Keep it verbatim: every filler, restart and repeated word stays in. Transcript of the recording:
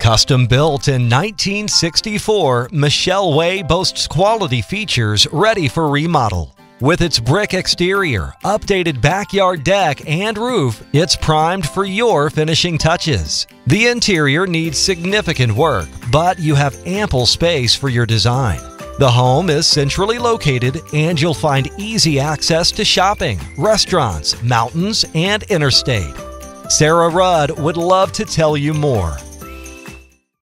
Custom built in nineteen sixty-four, Michelle Way boasts quality features ready for remodel. With its brick exterior, updated backyard deck, and roof, it's primed for your finishing touches. The interior needs significant work, but you have ample space for your design. The home is centrally located, and you'll find easy access to shopping, restaurants, mountains, and interstate. Sarah Rudd would love to tell you more.